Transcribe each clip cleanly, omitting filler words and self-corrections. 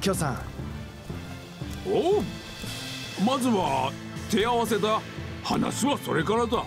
キョさん。おう、まずは手合わせだ。話はそれからだ。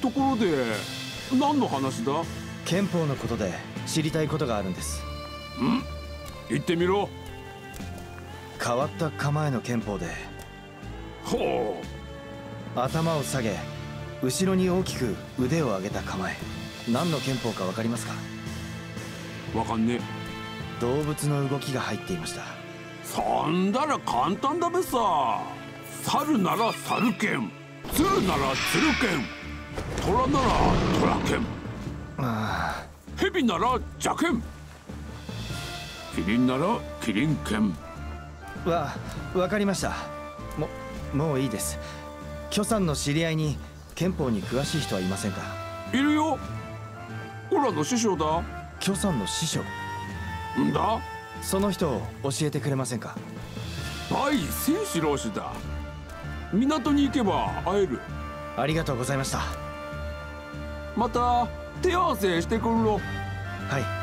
ところで何の話だ？憲法のことで知りたいことがあるんです。ん？言ってみろ。変わった構えの憲法で、ほう、頭を下げ後ろに大きく腕を上げた構え。何の憲法か分かりますか？分かんね。動物の動きが入っていました。そんだら簡単だべさ。猿なら猿剣、鶴なら鶴剣、虎なら虎剣、蛇なら蛇剣、キリンならキリン剣。わかりました。もういいです。許さんの知り合いに憲法に詳しい人はいませんか？いるよ。オラの師匠だ。許さんの師匠んだ。その人を教えてくれませんか？大聖四郎氏だ。港に行けば会える。ありがとうございました。また手合わせしてくるろ。はい。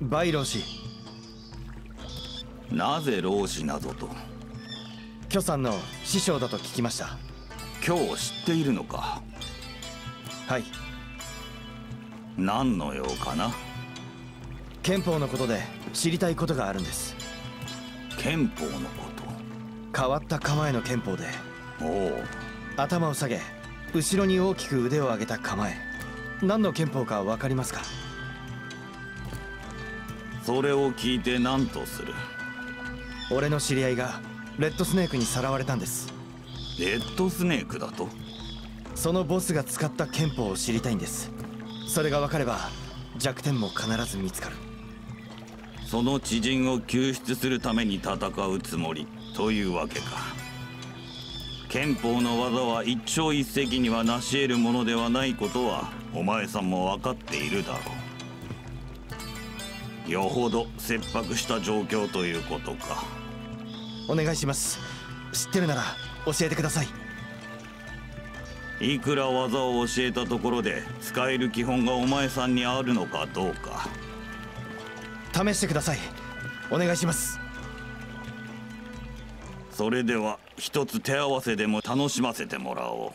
バイ老子。なぜ老子などと。許さんの師匠だと聞きました。今日知っているのか。はい。何の用かな。憲法のことで知りたいことがあるんです。憲法のこと。変わった構えの憲法で。おお。頭を下げ後ろに大きく腕を上げた構え。何の憲法か分かりますか。それを聞いて何とする。俺の知り合いがレッドスネークにさらわれたんです。レッドスネークだと。そのボスが使った憲法を知りたいんです。それが分かれば弱点も必ず見つかる。その知人を救出するために戦うつもりというわけか。憲法の技は一朝一夕には成し得るものではないことはお前さんも分かっているだろう。よほど切迫した状況ということか。お願いします。知ってるなら教えてください。いくら技を教えたところで使える基本がお前さんにあるのかどうか試してください。お願いします。それでは一つ手合わせでも楽しませてもらおう。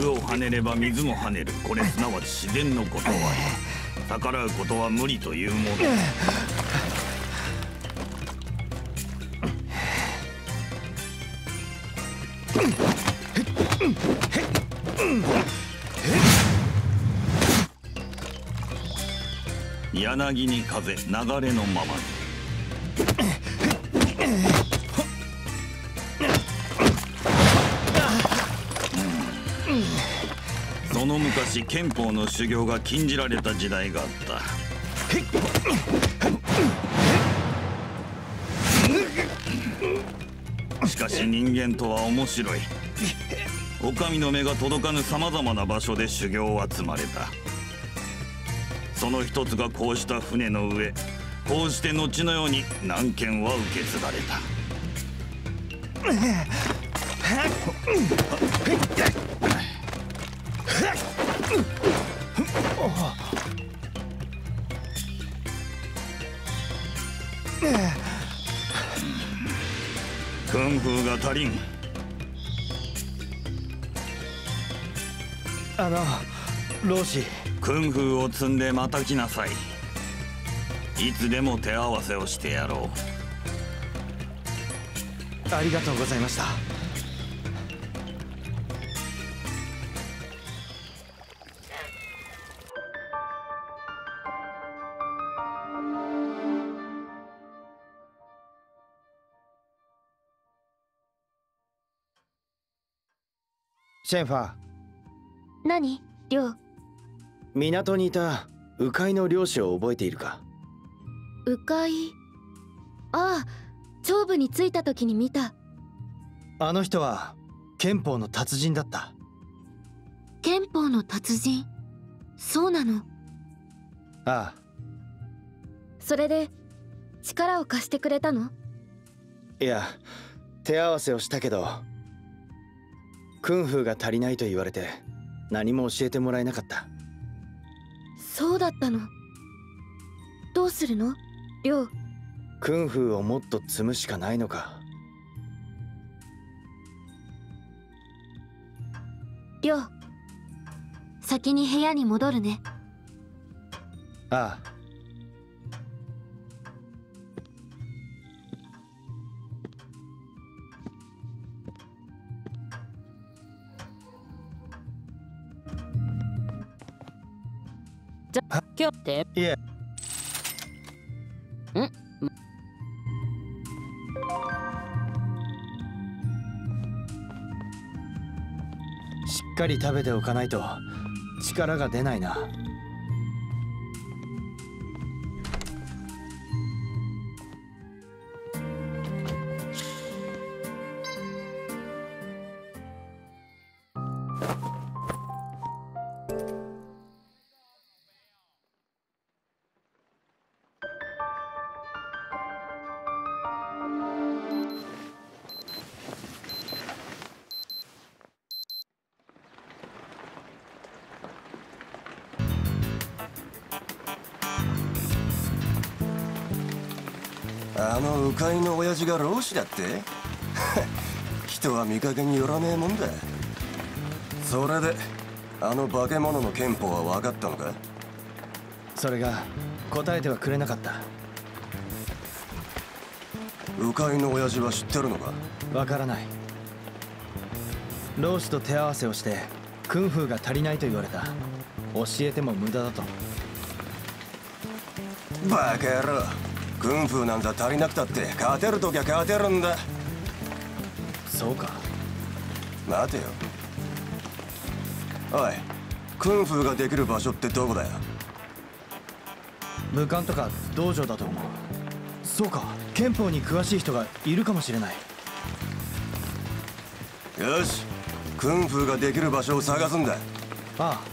具を跳ねれば水も跳ねる。これすなわち自然のことわり。逆らうことは無理というもの。柳に風、流れのままに。その昔、憲法の修行が禁じられた時代があった。しかし人間とは面白い。お上の目が届かぬさまざまな場所で修行を集まれた。その一つがこうした船の上。こうして後のように南剣は受け継がれた。功夫が足りん。老子。功夫を積んでまた来なさい。いつでも手合わせをしてやろう。ありがとうございました。シェンファー。何、寮。港にいた鵜飼の漁師を覚えているか。鵜飼。ああ、頂部に着いた時に見た。あの人は憲法の達人だった。憲法の達人。そうなの。ああ。それで力を貸してくれたの。いや、手合わせをしたけど功夫が足りないと言われて何も教えてもらえなかった。そうだったの。どうするの、亮。功夫をもっと積むしかないのか。亮、先に部屋に戻るね。ああ。じゃあ今日っていえん。しっかり食べておかないと力が出ないな。あの鵜飼の親父が老子だって人は見かけによらねえもんだ。それであの化け物の憲法は分かったのか？それが答えてはくれなかった。鵜飼の親父は知ってるのか？分からない。老子と手合わせをして君風が足りないと言われた。教えても無駄だと。バカ野郎、君風なんだ。足りなくたって勝てるときは勝てるんだ。そうか。待てよ、おい、君風ができる場所ってどこだよ？武官とか道場だと思う。そうか、憲法に詳しい人がいるかもしれない。よし、君風ができる場所を探すんだ。ああ。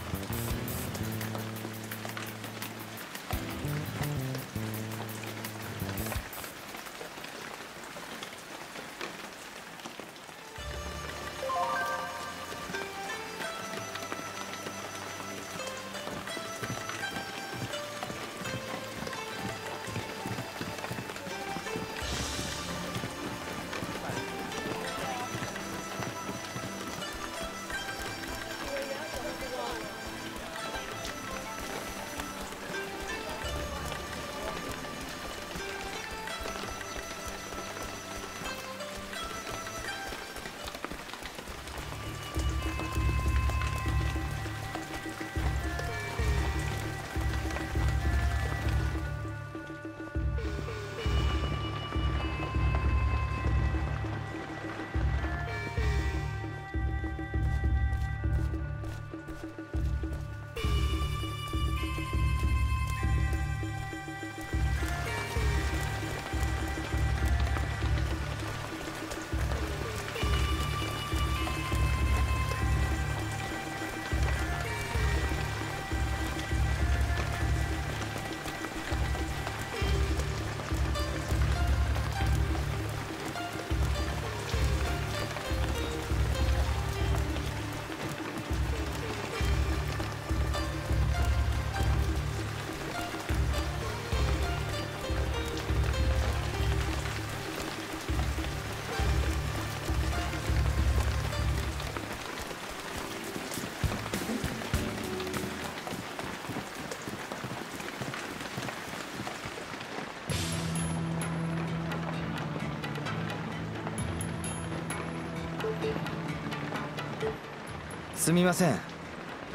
すみません。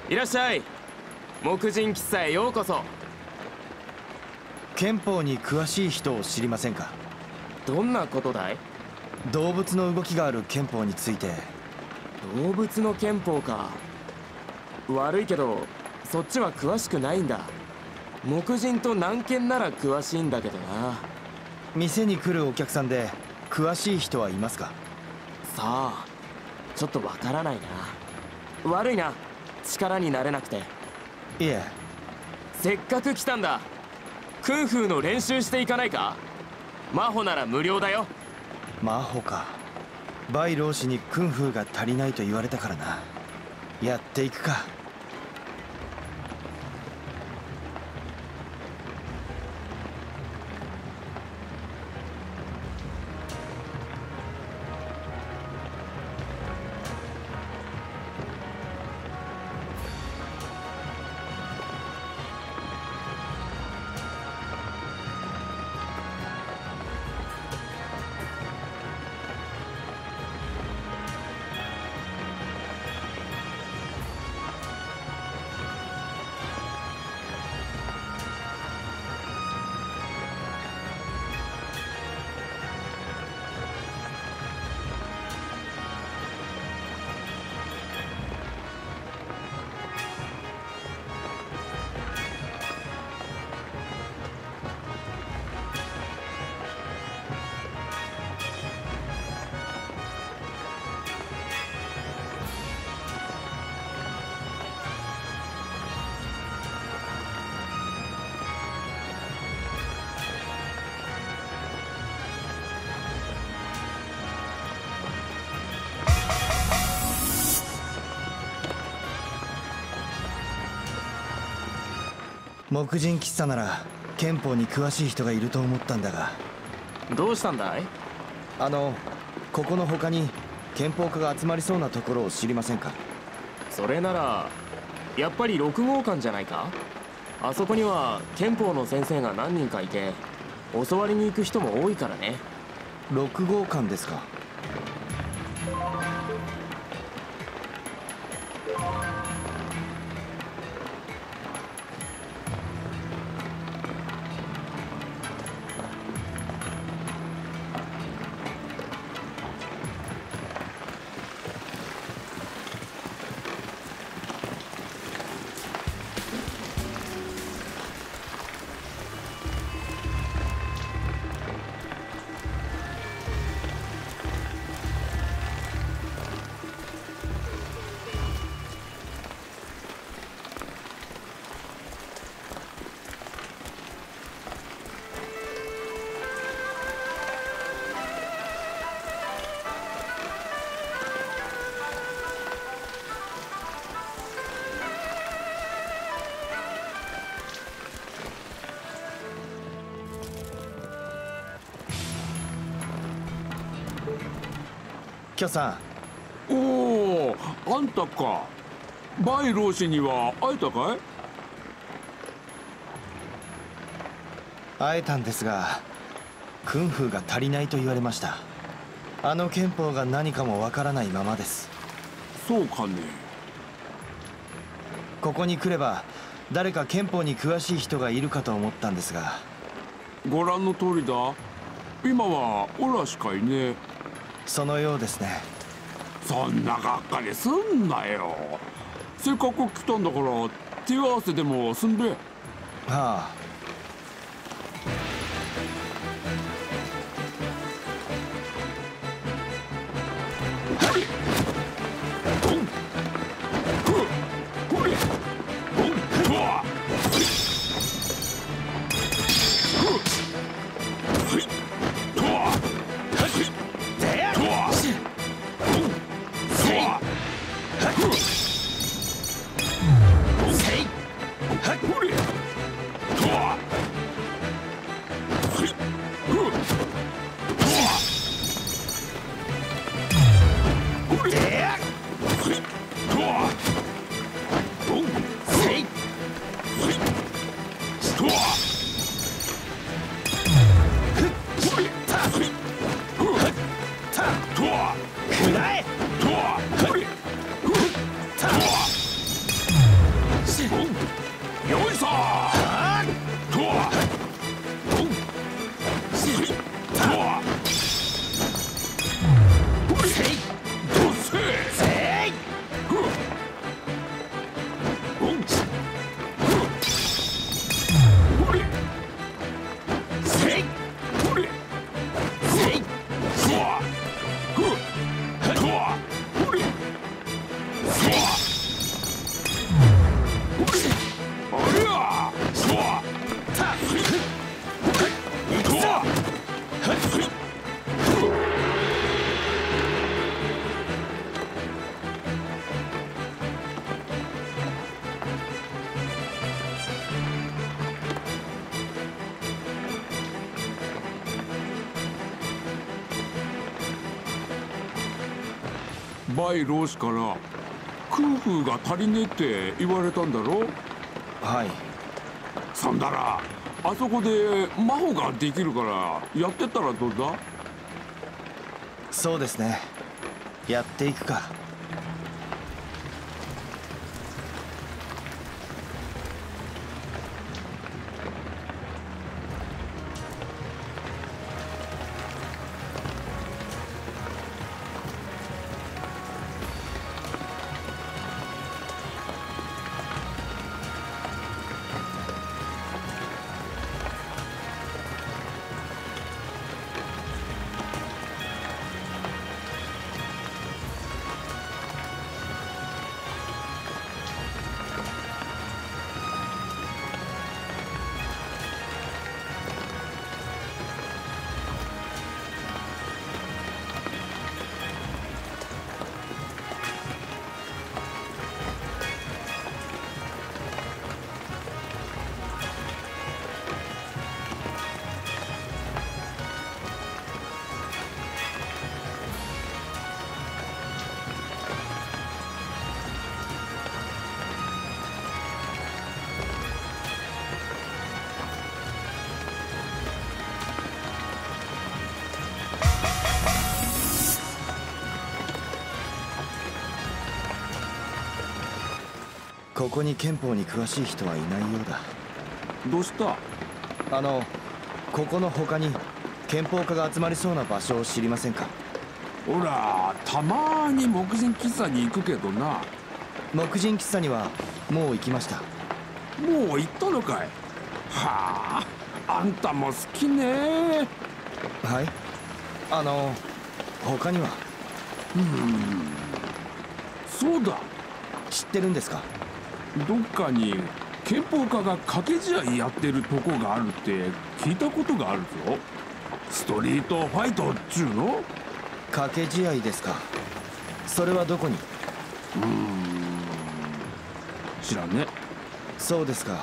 いらっしゃい。木人喫茶へようこそ。憲法に詳しい人を知りませんか？どんなことだい？動物の動きがある憲法について。動物の憲法か。悪いけどそっちは詳しくないんだ。木人と南剣なら詳しいんだけどな。店に来るお客さんで詳しい人はいますか？さあ、ちょっとわからないな。悪いな、力になれなくて。いえ、せっかく来たんだ。クンフーの練習していかないか？マホなら無料だよ。マホか。バイ老師にクンフーが足りないと言われたからな。やっていくか。木人喫茶なら憲法に詳しい人がいると思ったんだが。どうしたんだい？ここの他に憲法家が集まりそうなところを知りませんか？それならやっぱり6号館じゃないか。あそこには憲法の先生が何人かいて、教わりに行く人も多いからね。6号館ですか。キョさん。おお、あんたか。バイ老師には会えたかい？会えたんですが、君風が足りないと言われました。あの憲法が何かもわからないままです。そうかね。ここに来れば誰か憲法に詳しい人がいるかと思ったんですが、ご覧の通りだ。今はオラしかいねえ。そのようですね。そんながっかりすんなよ。せっかく来たんだから手合わせでもすんべ。はあ。バイ老師から空風が足りねえって言われたんだろ。はい。そんだらあそこで魔法ができるからやってったらどうだ？そうですね、やっていくか。ここに憲法に詳しい人はいないようだ。どうした？ここの他に憲法家が集まりそうな場所を知りませんか？ほら、たまに木人喫茶に行くけどな。木人喫茶にはもう行きました。もう行ったのかい？はあ、あんたも好きね。はい、他にはそうだ。知ってるんですか？どっかに憲法家が掛け試合やってるとこがあるって聞いたことがあるぞ。ストリートファイトっちゅうの？掛け試合ですか。それはどこに？知らね。そうですか。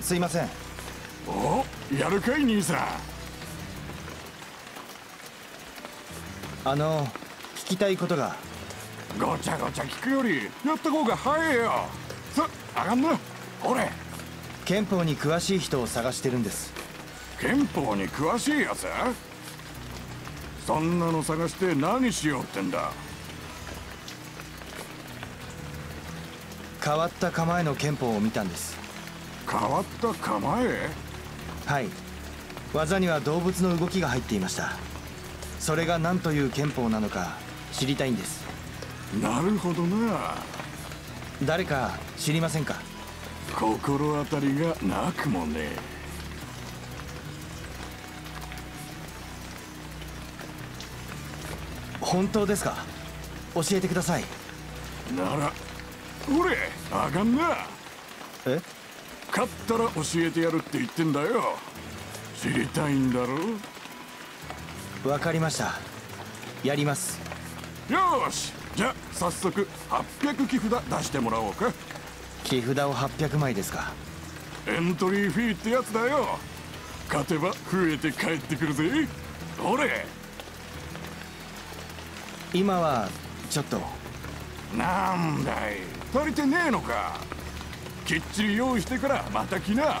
すいません。お、やるかい兄さん。聞きたいことが。ごちゃごちゃ聞くよりやった方が早いよ。さ、あがんな。俺憲法に詳しい人を探してるんです。憲法に詳しいやつ？そんなの探して何しようってんだ。変わった構えの憲法を見たんです。変わった構え？はい、技には動物の動きが入っていました。それが何という憲法なのか知りたいんです。なるほどな。誰か知りませんか？心当たりがなくもねえ。本当ですか？教えてください。なら俺あかんな。え？勝ったら教えてやるって言ってんだよ。知りたいんだろ。わかりました。やります。よし、じゃあ早速800木札出してもらおうか。木札を800枚ですか。エントリーフィーってやつだよ。勝てば増えて帰ってくるぜ。俺今はちょっと。なんだい、足りてねえのか。きっちり用意してからまた来な。